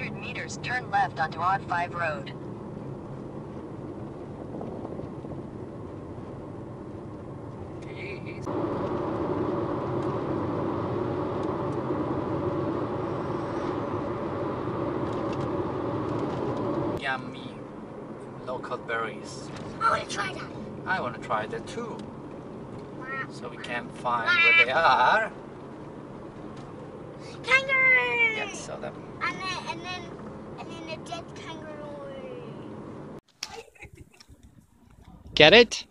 100 meters, turn left onto Odd 5 Road. Yummy local berries. I want to try that. I want to try that too. So we can't find where they are. Kangaroo! Yeah, so that. And then a dead kangaroo. Get it?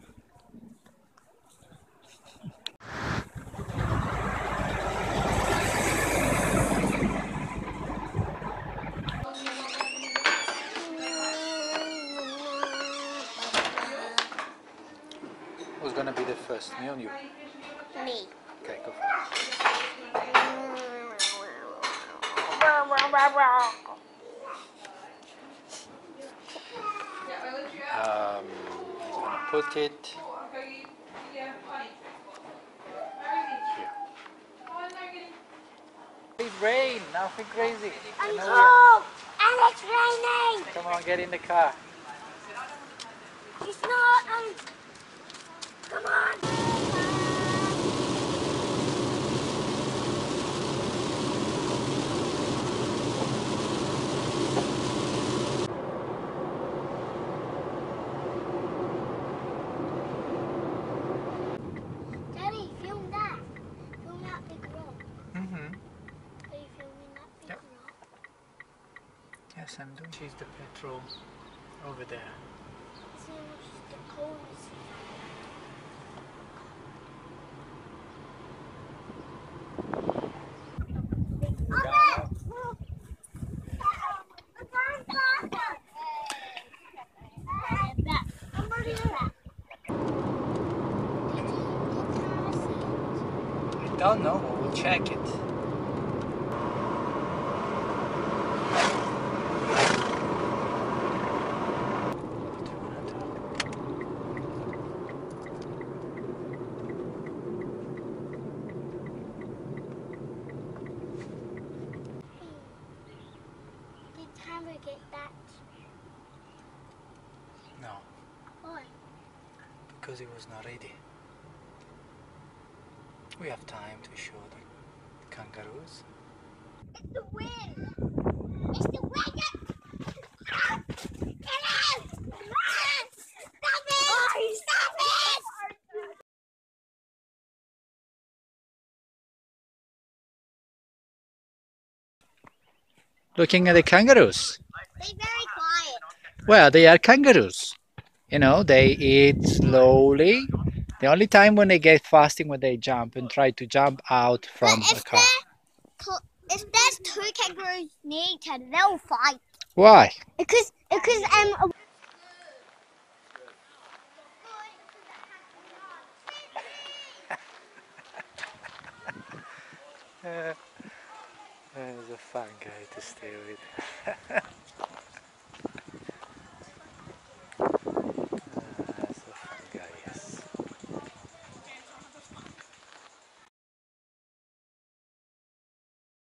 Who's gonna be the first? Me or you? Me. Okay, go for it. Put it here. It's rain, nothing crazy. I'm cold and it's raining. Come on, get in the car. It's not. Come on. I'm doing. She's the petrol over there. So she's the coldest. I don't know, but we'll check it. No. Why? Because it was not ready. We have time to show the kangaroos. It's the wind! It's the wind! Ah! Get out! Ah! Stop it! Oh, stop it! Looking at the kangaroos. They're very quiet. Well, they are kangaroos. You know, they eat slowly. The only time when they get fasting when they jump and try to jump out from the car. If there's two kangaroos near each other, they'll fight. Why? Because there's a fun guy to stay with.